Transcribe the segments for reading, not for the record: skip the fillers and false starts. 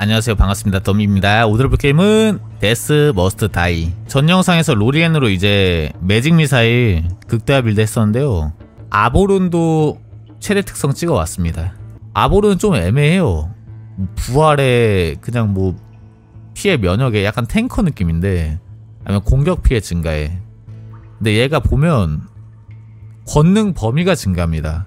안녕하세요, 반갑습니다. 더미입니다. 오늘 볼 게임은 데스 머스트 다이. 전 영상에서 로리엔으로 이제 매직 미사일 극대화 빌드 했었는데요, 아보론도 최대 특성 찍어왔습니다. 아보론은 좀 애매해요. 부활에 그냥 뭐 피해 면역에 약간 탱커 느낌인데, 아니면 공격 피해 증가에. 근데 얘가 보면 권능 범위가 증가합니다.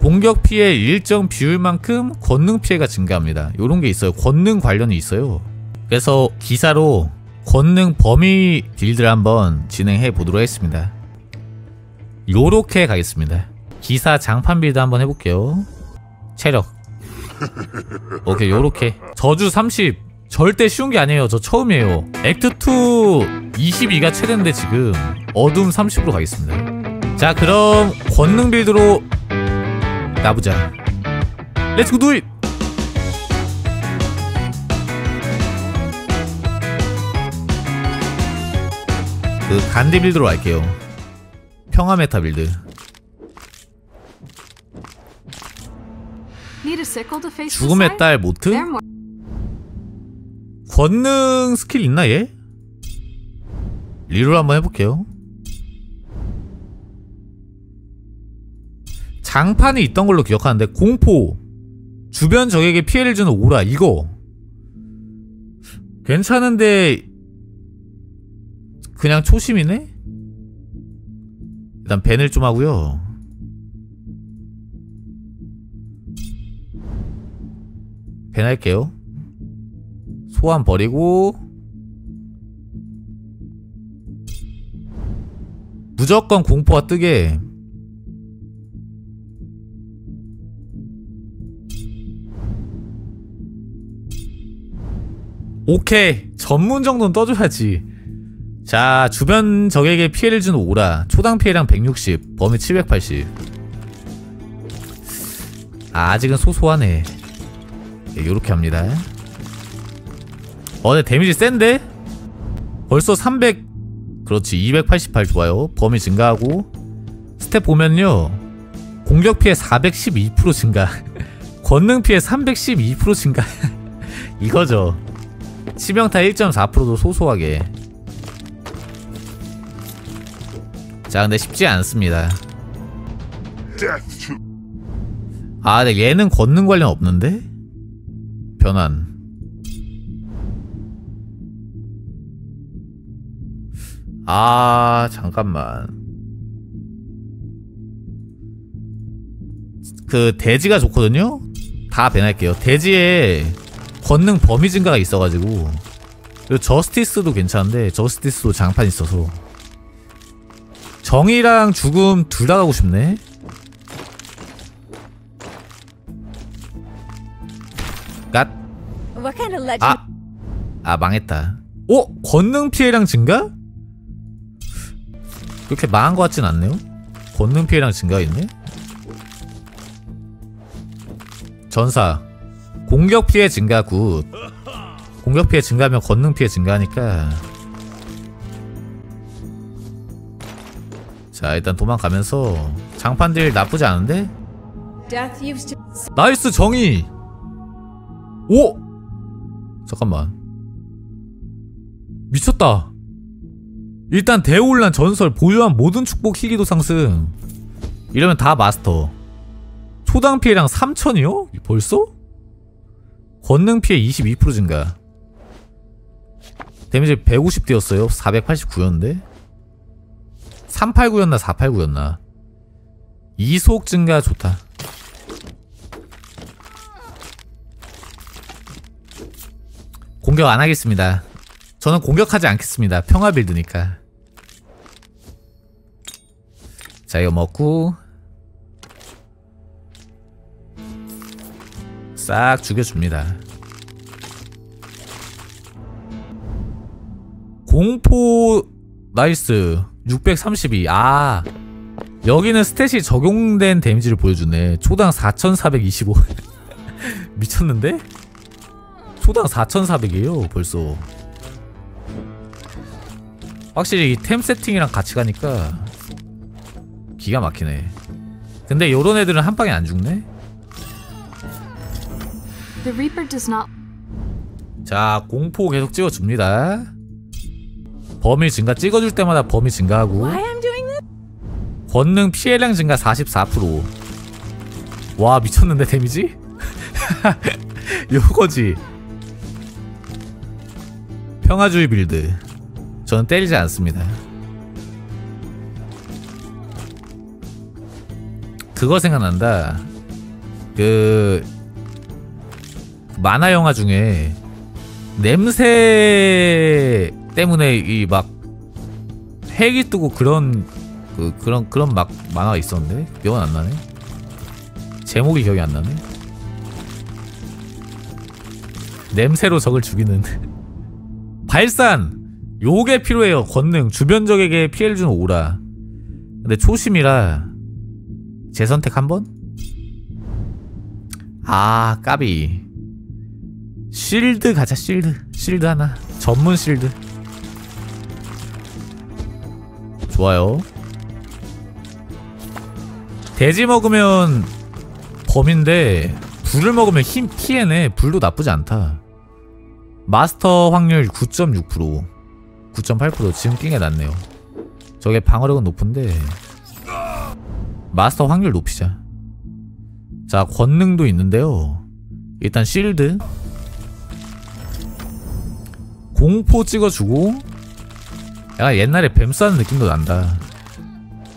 공격 피해 일정 비율만큼 권능 피해가 증가합니다. 요런 게 있어요. 권능 관련이 있어요. 그래서 기사로 권능 범위 빌드를 한번 진행해 보도록 하겠습니다. 요렇게 가겠습니다. 기사 장판 빌드 한번 해볼게요. 체력 오케이, 요렇게. 저주 30 절대 쉬운 게 아니에요. 저 처음이에요. 액트2 22가 최대인데 지금 어둠 30으로 가겠습니다. 자, 그럼 권능 빌드로 나보자. 렛츠고 두잇! 그 간디 빌드로 갈게요. 평화 메타 빌드. 죽음의 딸 모트? 권능 스킬 있나 얘? 리롤 한번 해볼게요. 장판이 있던 걸로 기억하는데, 공포 주변 적에게 피해를 주는 오라, 이거 괜찮은데 그냥 초심이네? 일단 밴을 좀 하고요. 밴 할게요. 소환 버리고 무조건 공포가 뜨게. 오케이, 전문 정도는 떠줘야지. 자, 주변 적에게 피해를 주는 오라, 초당 피해량 160, 범위 780. 아직은 소소하네. 네, 요렇게 합니다. 근데 데미지 센데? 벌써 300, 그렇지, 288. 좋아요. 범위 증가하고 스탯 보면요, 공격 피해 412% 증가, 권능 피해 312% 증가. 이거죠. 치명타 1.4%도 소소하게. 자, 근데 쉽지 않습니다. 아, 근데 얘는 권능 관련 없는데? 변환. 아, 잠깐만. 그 대지가 좋거든요? 다 배날게요. 대지에 권능 범위 증가가 있어가지고. 그리고 저스티스도 괜찮은데, 저스티스도 장판 있어서. 정의랑 죽음 둘 다 가고 싶네. 갓. 아 망했다. 오, 권능 피해량 증가? 그렇게 망한 것 같진 않네요. 권능 피해량 증가가 있네. 전사 공격 피해 증가. 굿. 공격 피해 증가하면 권능 피해 증가하니까. 자, 일단 도망가면서 장판들 나쁘지 않은데? 나이스 정의! 오! 잠깐만, 미쳤다. 일단 대혼란 전설 보유한 모든 축복 희귀도 상승. 이러면 다 마스터. 초당 피해량 3000이요? 벌써? 권능 피해 22% 증가. 데미지 150대였어요. 489였는데? 389였나 489였나? 이속 증가 좋다. 공격 안 하겠습니다. 저는 공격하지 않겠습니다. 평화 빌드니까. 자, 이거 먹고 싹 죽여줍니다. 공포 나이스 632. 아, 여기는 스탯이 적용된 데미지를 보여주네. 초당 4425. 미쳤는데? 초당 4400이에요 벌써. 확실히 이 템 세팅이랑 같이 가니까 기가 막히네. 근데 요런 애들은 한 방에 안 죽네? 자, 공포 계속 찍어줍니다. 범위 증가 찍어줄 때마다 범위 증가하고. 권능 피해량 증가 44%. 와, 미쳤는데 데미지? 요거지. 평화주의 빌드. 저는 때리지 않습니다. 그거 생각난다. 그 만화 영화 중에 냄새 때문에 이 막 핵이 뜨고 그런 그런 막 만화가 있었는데 기억은 안 나네. 제목이 기억이 안 나네. 냄새로 적을 죽이는 발산. 요게 필요해요. 권능 주변 적에게 피해를 주는 오라. 근데 초심이라 재선택 한번? 아, 까비. 실드 가자. 실드 하나. 전문 실드 좋아요. 돼지 먹으면 범인데 불을 먹으면 힘 피해네. 불도 나쁘지 않다. 마스터 확률 9.6%, 9.8%. 지금 낀 게 낫네요. 저게 방어력은 높은데 마스터 확률 높이자. 자, 권능도 있는데요. 일단 실드 공포 찍어주고. 약간 옛날에 뱀 쏴는 느낌도 난다.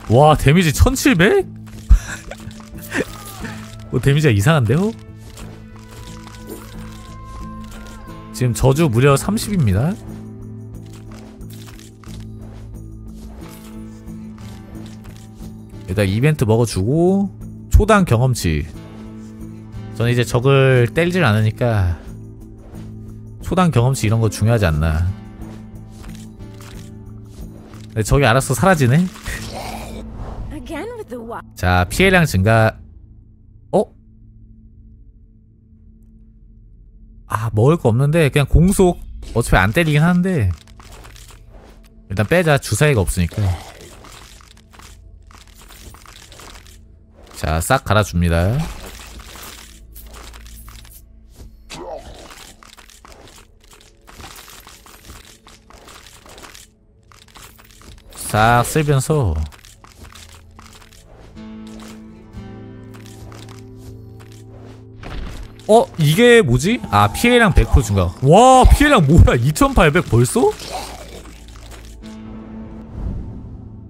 와, 데미지 1700? 뭐 데미지가 이상한데요? 지금 저주 무려 30입니다 일단 이벤트 먹어주고 초당 경험치. 저는 이제 적을 때리질 않으니까 초당 경험치 이런거 중요하지 않나. 근데 적이 알아서 사라지네. 자, 피해량 증가. 어? 아, 먹을 거 없는데 그냥 공속. 어차피 안 때리긴 하는데 일단 빼자. 주사위가 없으니까. 자, 싹 갈아줍니다. 싹 쓸면서 어? 이게 뭐지? 아, 피해량 100% 증가. 와, 피해량 뭐야? 2800 벌써?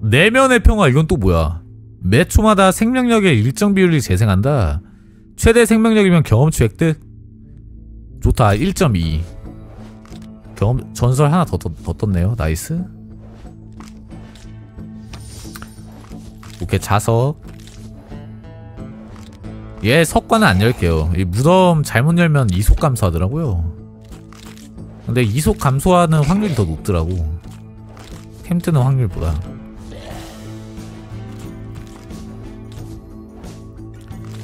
내면의 평화. 이건 또 뭐야? 매 초마다 생명력의 일정 비율이 재생한다. 최대 생명력이면 경험치 획득. 좋다. 1.2 경험. 전설 하나 더 떴네요. 나이스. 오케이, 자석. 얘 석관은 안 열게요. 이 무덤 잘못 열면 이속 감소하더라고요. 근데 이속 감소하는 확률이 더 높더라고. 템 뜨는 확률보다.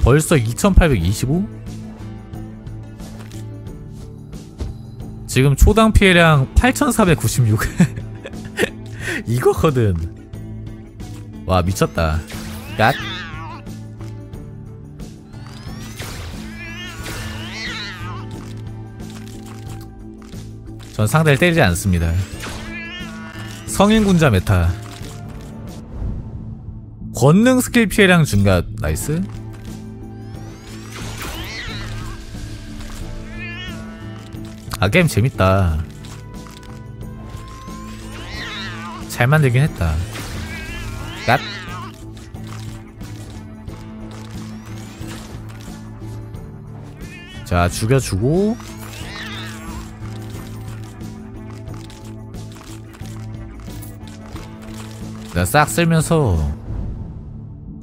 벌써 2825? 지금 초당 피해량 8496. 이거거든. 와, 미쳤다. 갓. 전 상대를 때리지 않습니다. 성인군자 메타. 권능 스킬 피해량 증가. 나이스. 아, 게임 재밌다. 잘 만들긴 했다. 갓. 자, 죽여주고. 자, 싹 쓸면서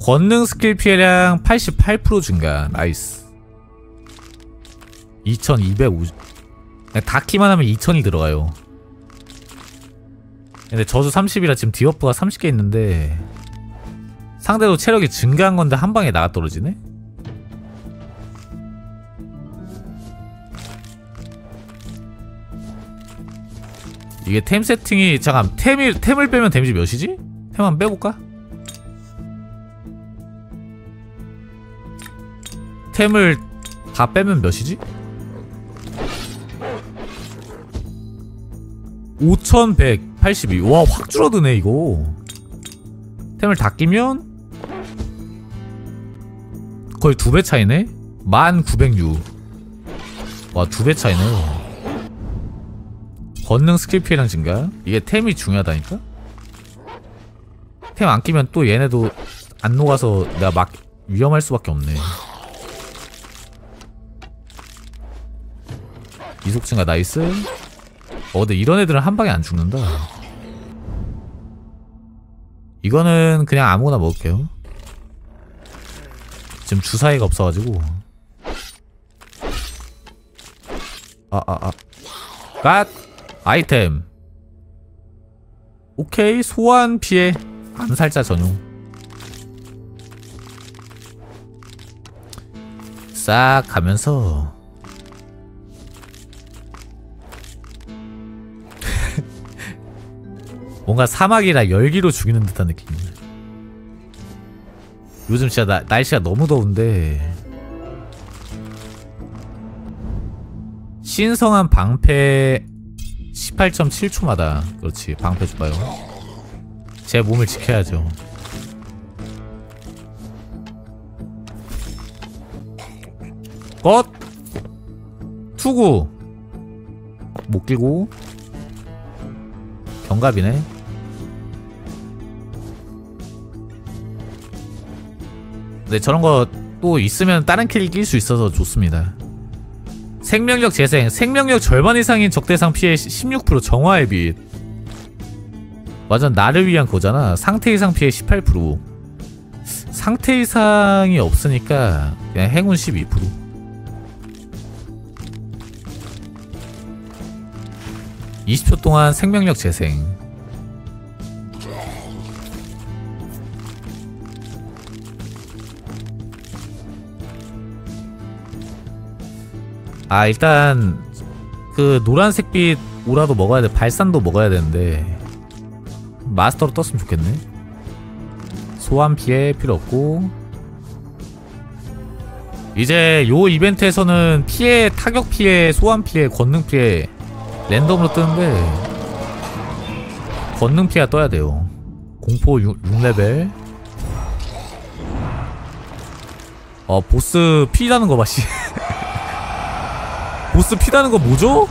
권능 스킬 피해량 88% 증가. 나이스. 2250. 다 키만 하면 2000이 들어가요. 근데 저주 30이라 지금 디버프가 30개 있는데 상대도 체력이 증가한 건데 한 방에 나가 떨어지네? 이게 템 세팅이. 잠깐, 템을 빼면 데미지 몇이지? 템 한번 빼볼까? 템을 다 빼면 몇이지? 5182. 와, 확 줄어드네 이거. 템을 다 끼면 거의 2배 차이네. 1906. 와, 2배 차이네. 권능 스킬 피해량 증가. 이게 템이 중요하다니까. 템 안 끼면 또 얘네도 안 녹아서 내가 막 위험할 수밖에 없네. 이속 증가 나이스. 근데 이런 애들은 한 방에 안 죽는다. 이거는 그냥 아무거나 먹을게요. 지금 주사위가 없어가지고. 갓! 아이템! 오케이, 소환 피해. 암살자 전용. 싹 가면서. 뭔가 사막이라 열기로 죽이는 듯한 느낌이네. 요즘 진짜 날씨가 너무 더운데 신성한 방패 18.7초마다 그렇지 방패 줘봐요. 제 몸을 지켜야죠. 컷! 투구! 못 끼고 경갑이네. 근데 저런거 또 있으면 다른 킬이 낄 수 있어서 좋습니다. 생명력 재생. 생명력 절반 이상인 적대상 피해 16% 정화의 빛. 완전 나를 위한 거잖아. 상태 이상 피해 18%. 상태 이상이 없으니까 그냥 행운 12%. /12%. 20초 동안 생명력 재생. 아, 일단 그 노란색빛 오라도 먹어야 돼. 발산도 먹어야 되는데 마스터로 떴으면 좋겠네. 소환 피해 필요 없고. 이제 요 이벤트에서는 피해, 타격 피해, 소환 피해, 권능 피해 랜덤으로 뜨는데 권능 피해가 떠야 돼요. 공포 6레벨. 보스 피라는 거 봐, 씨. 보스 피다는 거 뭐죠?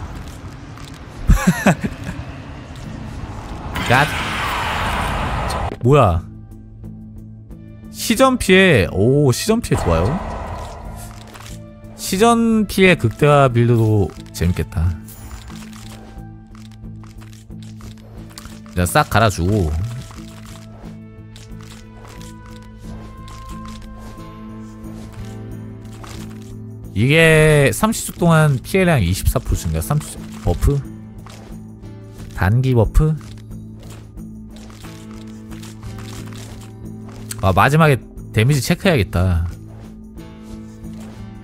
야, 뭐야? 시전 피해. 오, 시전 피해 좋아요. 시전 피해 극대화 빌드도 재밌겠다. 그냥 싹 갈아주고. 이게 30초 동안 피해량 24% 증가. 30초 버프? 단기 버프? 아, 마지막에 데미지 체크해야겠다.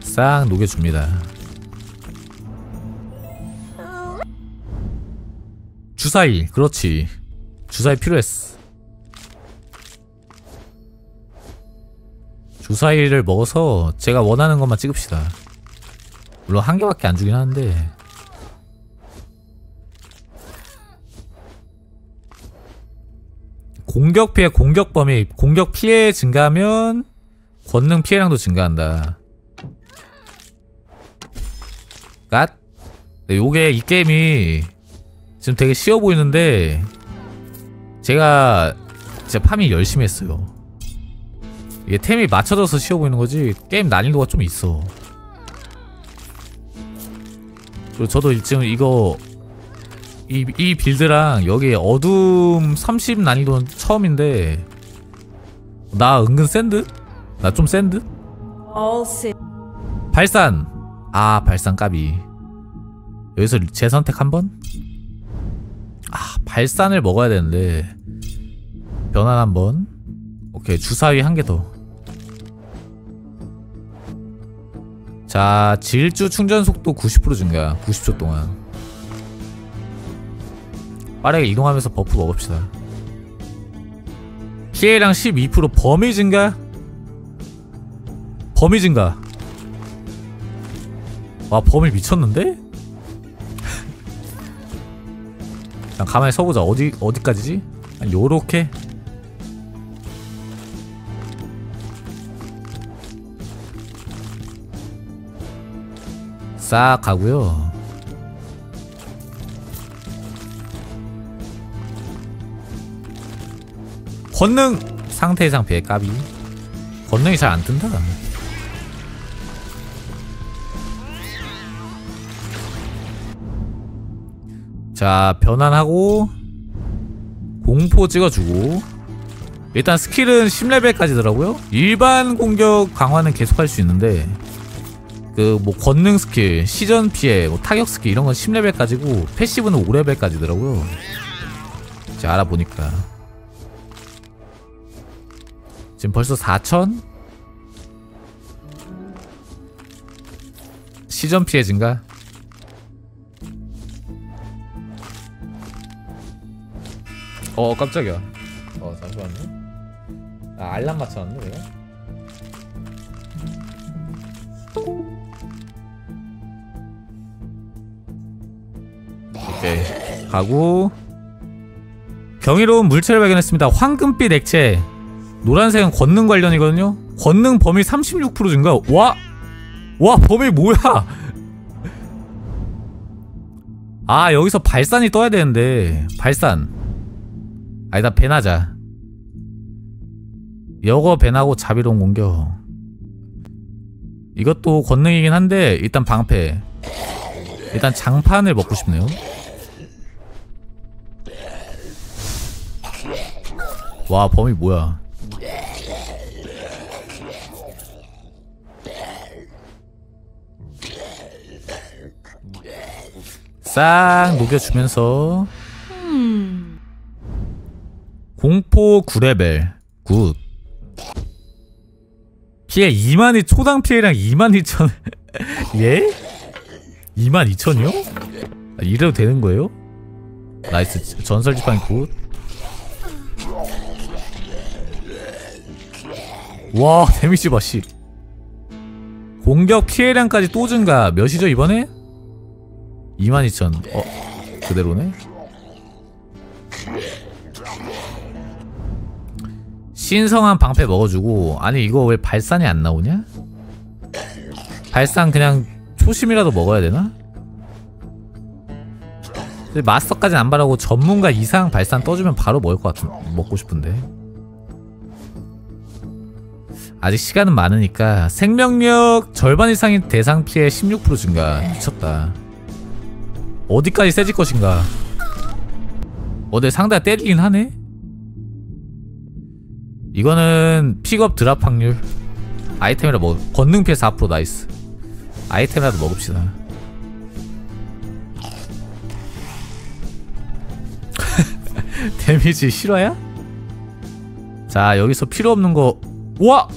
싹 녹여줍니다. 주사위, 그렇지. 주사위 필요했어. 주사위를 먹어서 제가 원하는 것만 찍읍시다. 물론 한 개밖에 안 주긴 하는데. 공격 피해, 공격 범위. 공격 피해 증가하면 권능 피해량도 증가한다. 갓. 요게 이 게임이 지금 되게 쉬워 보이는데 제가 진짜 파밍 열심히 했어요. 이게 템이 맞춰져서 쉬워 보이는 거지 게임 난이도가 좀 있어. 그리고 저도 지금 이거 이 빌드랑 여기 어둠 30 난이도는 처음인데 나 은근 센 듯? 나 좀 센 듯? 발산! 아, 발산 까비. 여기서 재선택 한번? 아, 발산을 먹어야 되는데 변환 한번. 오케이, 주사위 한 개 더. 자, 질주 충전 속도 90% 증가. 90초 동안 빠르게 이동하면서 버프 먹읍시다. 피해량 12%. 범위 증가. 범위 증가. 와, 범위 미쳤는데? 그냥 가만히 서보자. 어디까지지? 요렇게? 싹 가고요. 권능! 상태 이상 피해. 까비. 권능이 잘 안 뜬다. 자, 변환하고 공포 찍어주고. 일단 스킬은 10레벨까지더라고요. 일반 공격 강화는 계속할 수 있는데 그 뭐 권능 스킬, 시전 피해, 뭐 타격 스킬 이런 건 10레벨까지고 패시브는 5레벨까지더라고요. 자, 알아보니까 지금 벌써 4000? 시전 피해 증가. 깜짝이야. 잠시만요. 아, 알람 맞춰놨네 내가. 오케이. 가고 경이로운 물체를 발견했습니다. 황금빛 액체. 노란색은 권능 관련이거든요. 권능 범위 36% 증가. 와 범위 뭐야. 아, 여기서 발산이 떠야 되는데. 발산 아니다, 배나자. 여거 배나고 자비로운 공격. 이것도 권능이긴 한데 일단 방패. 일단 장판을 먹고 싶네요. 와, 범위 뭐야. 싹 녹여주면서 공포 9레벨 굿. 피해 2만이 초당 피해량 22,000. 예? 22,000이요? 아, 이래도 되는 거예요? 나이스. 전설 지팡이 굿. 와, 데미지 봐, 씨. 공격 피해량까지 또 증가. 몇이죠, 이번에? 22,000. 그대로네? 신성한 방패 먹어주고. 아니, 이거 왜 발산이 안 나오냐? 발산 그냥 초심이라도 먹어야 되나? 마스터까지는 안 바라고 전문가 이상 발산 떠주면 바로 먹고 싶은데. 아직 시간은 많으니까. 생명력 절반 이상인 대상 피해 16% 증가. 미쳤다. 어디까지 세질 것인가. 내 상대가 때리긴 하네? 이거는 픽업 드랍 확률. 아이템이라 권능 피해 4% 나이스. 아이템이라도 먹읍시다. 데미지 실화야? 자, 여기서 필요 없는 거. 우와!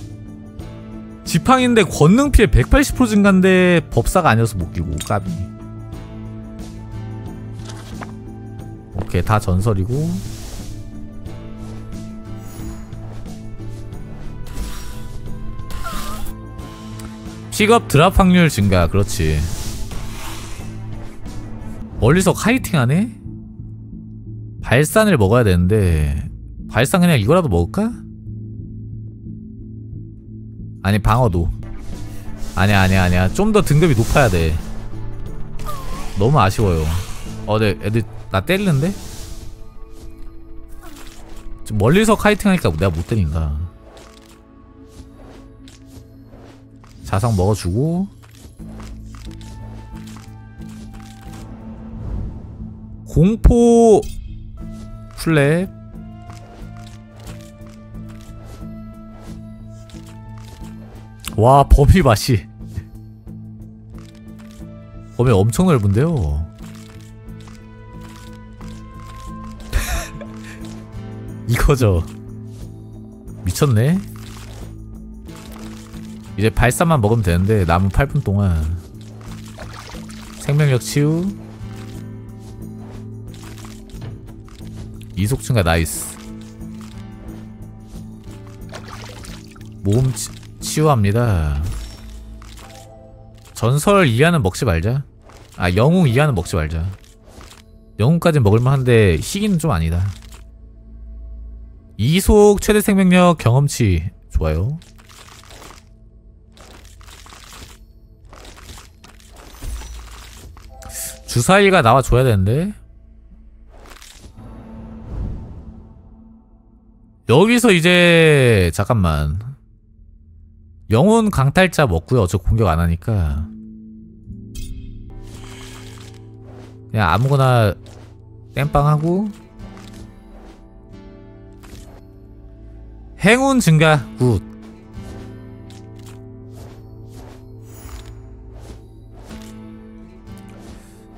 지팡인데 권능 피해 180% 증가인데 법사가 아니어서 못 끼고. 까비. 오케이, 다 전설이고. 픽업 드랍 확률 증가. 그렇지. 멀리서 카이팅하네? 발산을 먹어야 되는데 발산 그냥 이거라도 먹을까? 아니, 방어도 아니야 좀 더 등급이 높아야 돼. 너무 아쉬워요. 네, 애들 나 때리는데? 좀 멀리서 카이팅하니까 내가 못 때린다. 자석 먹어주고. 공포 플랩. 와, 범위 맛이. 범위 엄청 넓은데요. 이거죠. 미쳤네. 이제 발산만 먹으면 되는데 남은 8분 동안 생명력 치유. 이속 증가 나이스. 몸 치유합니다. 전설 이하는 먹지 말자. 영웅 이하는 먹지 말자. 영웅까지 먹을만한데 시기는 좀 아니다. 2속 최대 생명력 경험치 좋아요. 주사위가 나와줘야 되는데 여기서 이제 잠깐만 영혼 강탈자 먹고요. 어차피 공격 안하니까 그냥 아무거나 땜빵하고 행운 증가 굿.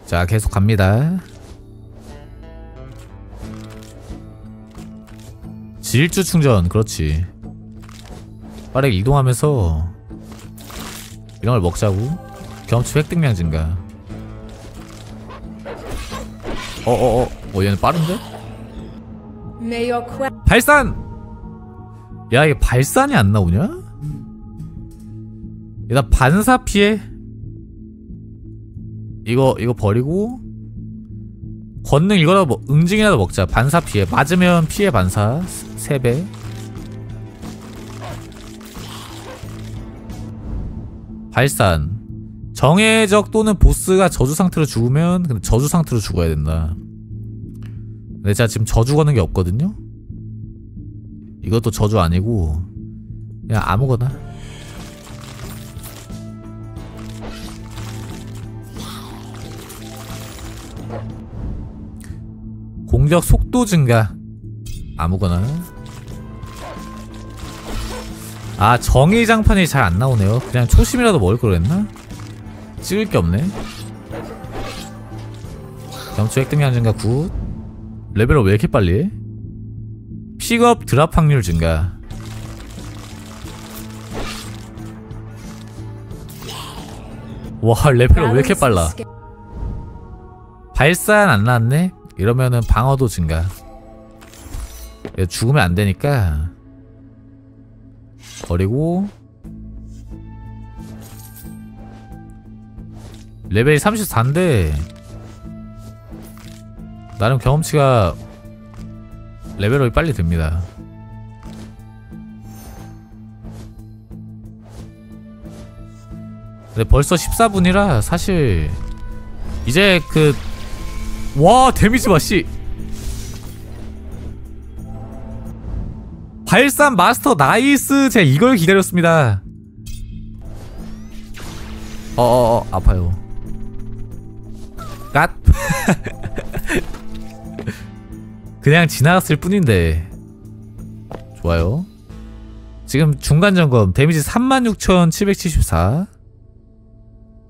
자 계속 갑니다. 질주 충전 그렇지. 빠르게 이동하면서 이런걸 먹자고. 경험치 획득량 증가. 얘는 빠른데? 발산! 야 이게 발산이 안 나오냐? 일단 반사 피해 이거 버리고 권능 이거라도 응징이라도 먹자. 반사 피해 맞으면 피해 반사 3배. 발산 정해적 또는 보스가 저주 상태로 죽으면 근데 저주 상태로 죽어야 된다. 근데 제가 지금 저주 거는 게 없거든요? 이것도 저주 아니고 그냥 아무거나. 공격 속도 증가 아무거나. 아 정의 장판이 잘 안 나오네요. 그냥 초심이라도 먹을 걸 그랬나? 찍을 게 없네. 경치 획득량 증가 굿. 레벨업 왜 이렇게 빨리 해? 픽업 드랍 확률 증가. 와 레벨업 왜 이렇게 빨라. 발산 안 나왔네? 이러면은 방어도 증가. 죽으면 안 되니까 버리고 레벨이 34인데 나름 경험치가 레벨업이 빨리 됩니다. 근데 벌써 14분이라 사실 이제 와 데미지 봐 씨. 발산 마스터 나이스. 제가 이걸 기다렸습니다. 아파요. 갓. 그냥 지나갔을 뿐인데 좋아요. 지금 중간 점검 데미지 36,774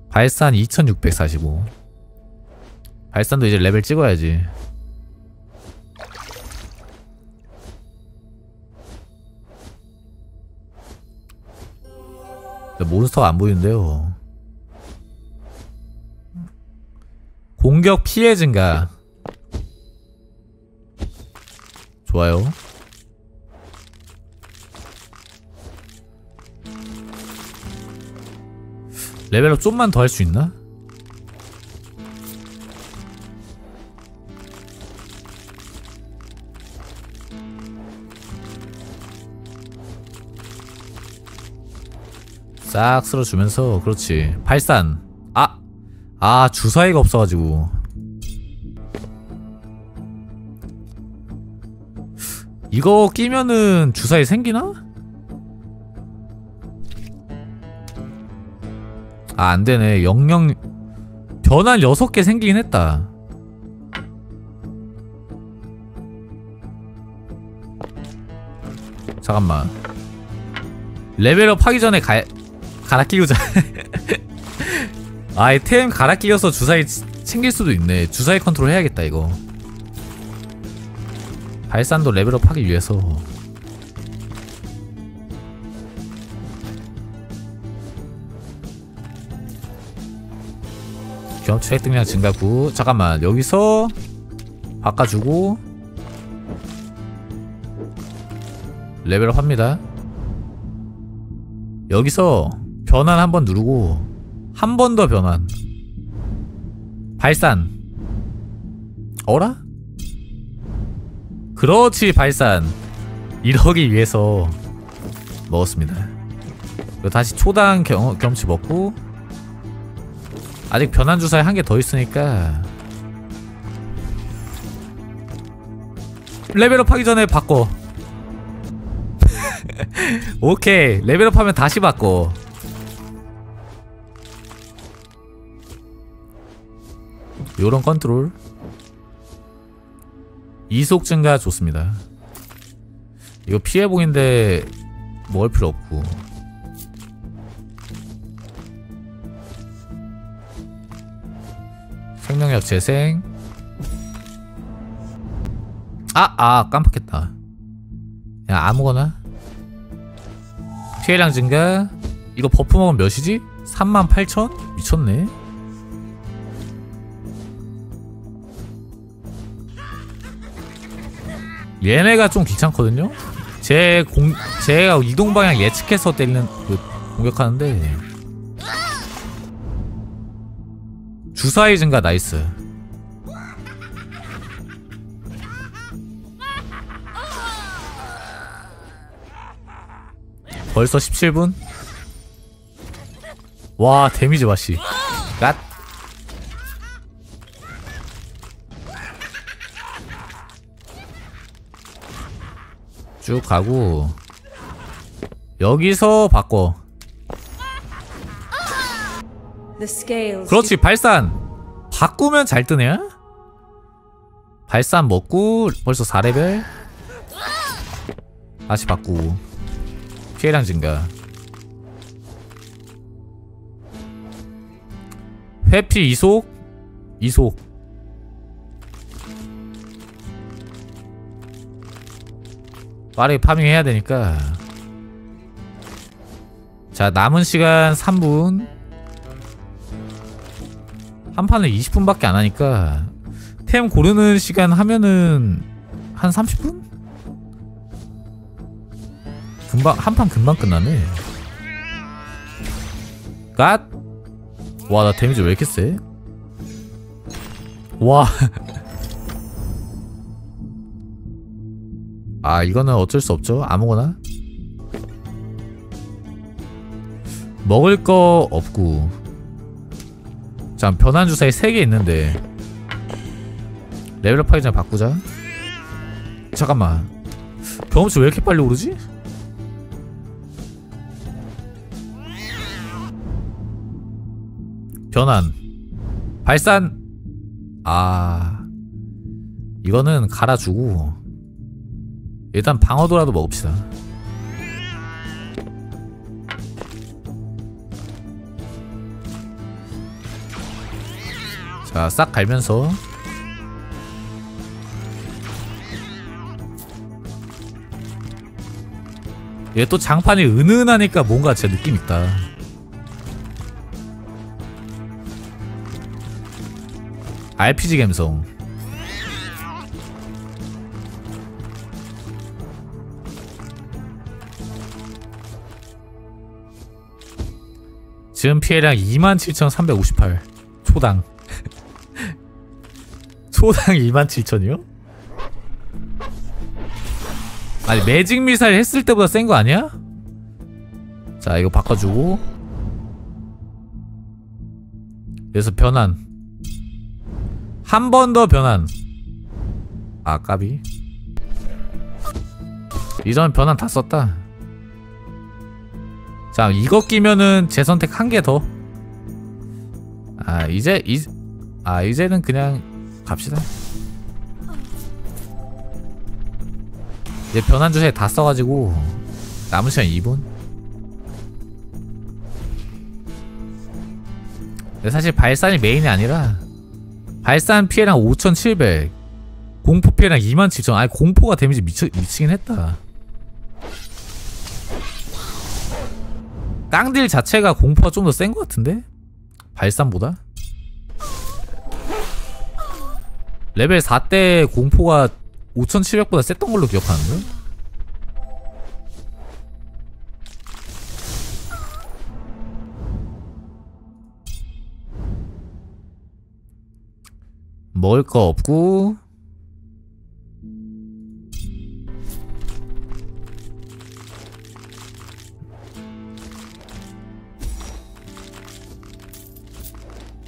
발산 2,645. 발산도 이제 레벨 찍어야지. 몬스터가 안 보이는데요. 공격 피해 증가 좋아요. 레벨업 좀만 더 할 수 있나? 싹 쓸어주면서 그렇지. 발산 아 주사위가 없어가지고 이거 끼면은 주사위 생기나? 아 안되네. 영영 변환 6개 생기긴 했다. 잠깐만 레벨업 하기 전에 갈아 끼우자. 아이 템 갈아 끼워서 주사위 챙길 수도 있네. 주사위 컨트롤 해야겠다 이거. 발산도 레벨업 하기 위해서 경험치 획득량 증가구. 잠깐만 여기서 바꿔주고 레벨업 합니다. 여기서 변환 한번 누르고 한 번 더 변환. 발산 어라? 그렇지, 발산. 이러기 위해서 먹었습니다. 그리고 다시 초당 경험치 먹고, 아직 변환 주사에 한 개 더 있으니까 레벨업 하기 전에 바꿔. 오케이, 레벨업 하면 다시 바꿔. 요런 컨트롤 이속 증가 좋습니다. 이거 피해봉인데 먹을 필요 없고. 생명력 재생. 아 깜빡했다. 그냥 아무거나. 피해량 증가. 이거 버프 먹으면 몇이지? 38,000? 미쳤네. 얘네가 좀 귀찮거든요? 제가 이동 방향 예측해서 때리는, 공격하는데. 주사위 증가 나이스. 벌써 17분? 와, 데미지 맛이. 갓. 쭉 가고 여기서 바꿔. 그렇지, 발산. 바꾸면 잘 뜨네. 발산 먹고 벌써 4레벨. 다시 바꾸고 피해량 증가. 회피 이속. 이속 빠르게 파밍해야 되니까. 자, 남은 시간 3분. 한 판을 20분밖에 안 하니까 템 고르는 시간 하면은 한 30분? 금방 한 판 금방 끝나네. 갓! 와, 나 데미지 왜 이렇게 세? 와. 아, 이거는 어쩔 수 없죠. 아무거나 먹을 거 없고. 자, 변환 주사에 3개 있는데 레벨업 하기 전에 바꾸자. 잠깐만, 경험치 왜 이렇게 빨리 오르지? 변환 발산. 아, 이거는 갈아주고 일단 방어도라도 먹읍시다. 자, 싹 갈면서 얘 또 장판이 은은하니까 뭔가 제 느낌 있다. RPG 감성. 지금 피해량 27,358 초당. 초당 27,000이요? 아니, 매직 미사일 했을 때보다 센 거 아니야? 자, 이거 바꿔주고 그래서 변환 한 번 더. 변환 아, 까비. 이전 변환 다 썼다. 자, 이거 끼면은 재선택 한 개 더. 아, 이제는 그냥 갑시다. 이제 변환 주사에 다 써가지고 남은 시간 2분. 근데 사실 발산이 메인이 아니라 발산 피해량 5,700, 공포 피해량 27,000. 아니, 공포가 데미지 미치긴 했다. 깡딜 자체가 공포가 좀 더 센 것 같은데? 발산보다? 레벨 4때 공포가 5,700보다 셌던 걸로 기억하는데? 먹을 거 없고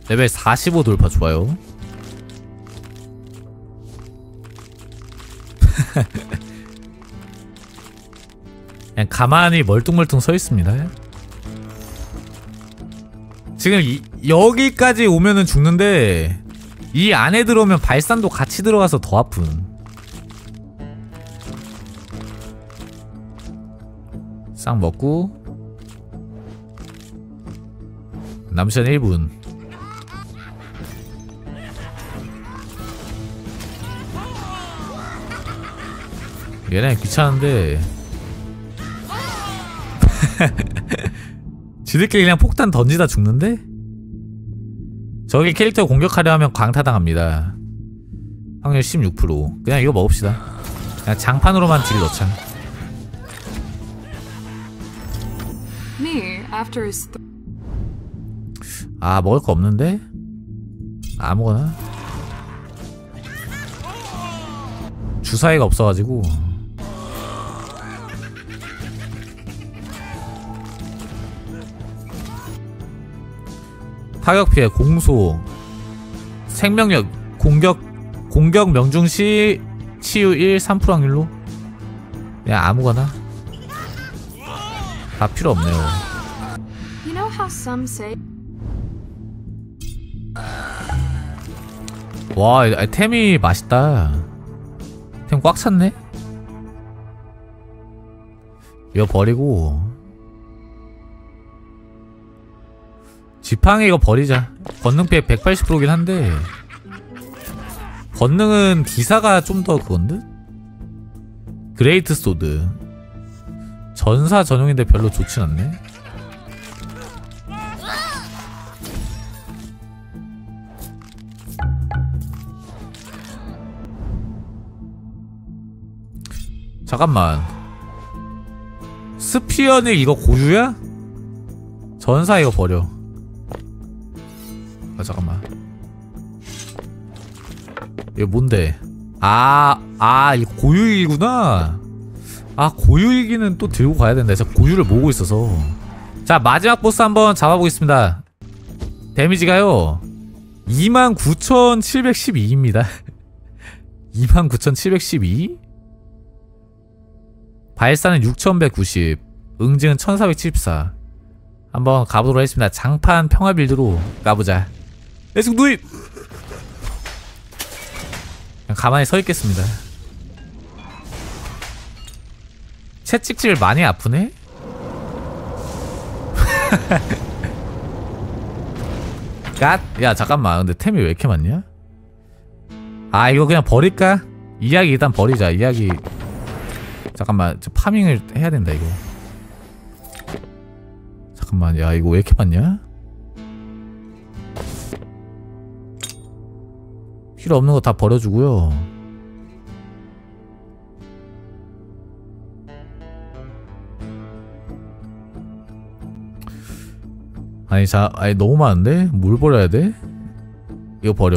레벨 45 돌파 좋아요. 그냥 가만히 멀뚱멀뚱 서 있습니다. 지금 여기까지 오면은 죽는데 이 안에 들어오면 발산도 같이 들어가서 더 아픈. 싹 먹고 남은 시간 1분. 얘네 귀찮은데 지들끼리 그냥 폭탄 던지다 죽는데? 저기 캐릭터 공격하려 하면 광타당합니다. 확률 16%. 그냥 이거 먹읍시다. 그냥 장판으로만 딜 넣자. 아 먹을 거 없는데? 아무거나? 주사위가 없어가지고 타격피해, 공소, 생명력, 공격 명중시 치유 1, 3% 확률로 그냥 아무거나 다 필요 없네요. 와 템이 맛있다. 템 꽉 찼네? 이거 버리고 지팡이 이거 버리자. 권능피해 180%긴 한데 권능은 기사가 좀 더 그건데? 그레이트 소드 전사 전용인데 별로 좋진 않네. 잠깐만 스피어는 이거 고유야? 전사 이거 버려. 아 잠깐만 이거 뭔데? 이거 고유이구나. 아 고유이기는 또 들고 가야 된다. 제가 고유를 모으고 있어서. 자 마지막 보스 한번 잡아보겠습니다. 데미지가요 29,712입니다 29,712 발사는 6,190 응징은 1,474 한번 가보도록 하겠습니다. 장판 평화 빌드로 가보자. 렛츠고 누입! 그냥 가만히 서있겠습니다. 채찍질 많이 아프네? 갓! 야 잠깐만 근데 템이 왜 이렇게 많냐? 아 이거 그냥 버릴까? 이야기 일단 버리자. 이야기 잠깐만 저 파밍을 해야 된다 이거. 잠깐만 야 이거 왜 이렇게 많냐? 필요 없는 거 다 버려주고요. 아니 아니 너무 많은데? 뭘 버려야 돼? 이거 버려.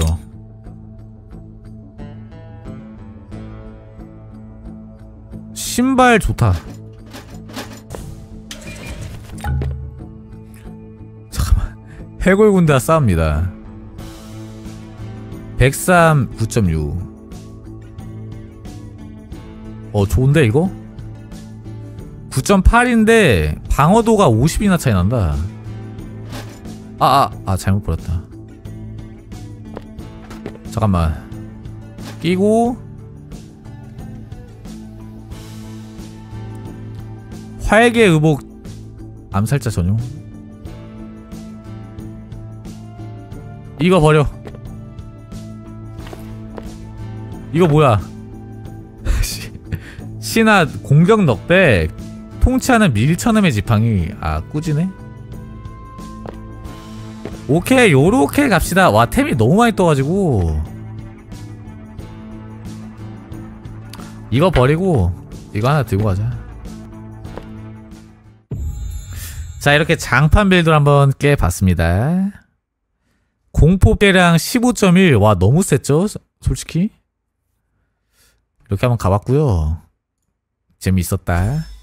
신발 좋다. 잠깐만 해골군대와 싸웁니다. 103 9.6 좋은데 이거? 9.8인데 방어도가 50이나 차이 난다. 잘못 버렸다. 잠깐만 끼고 활개 의복 암살자 전용 이거 버려. 이거 뭐야? 신하 공격 넉백 통치하는 밀천음의 지팡이. 아 꾸지네. 오케이 요렇게 갑시다. 와 템이 너무 많이 떠가지고 이거 버리고 이거 하나 들고 가자. 자 이렇게 장판 빌드를 한번 깨봤습니다. 공포배랑 15.1. 와 너무 셌죠? 솔직히. 이렇게 한번 가봤고요. 재미있었다.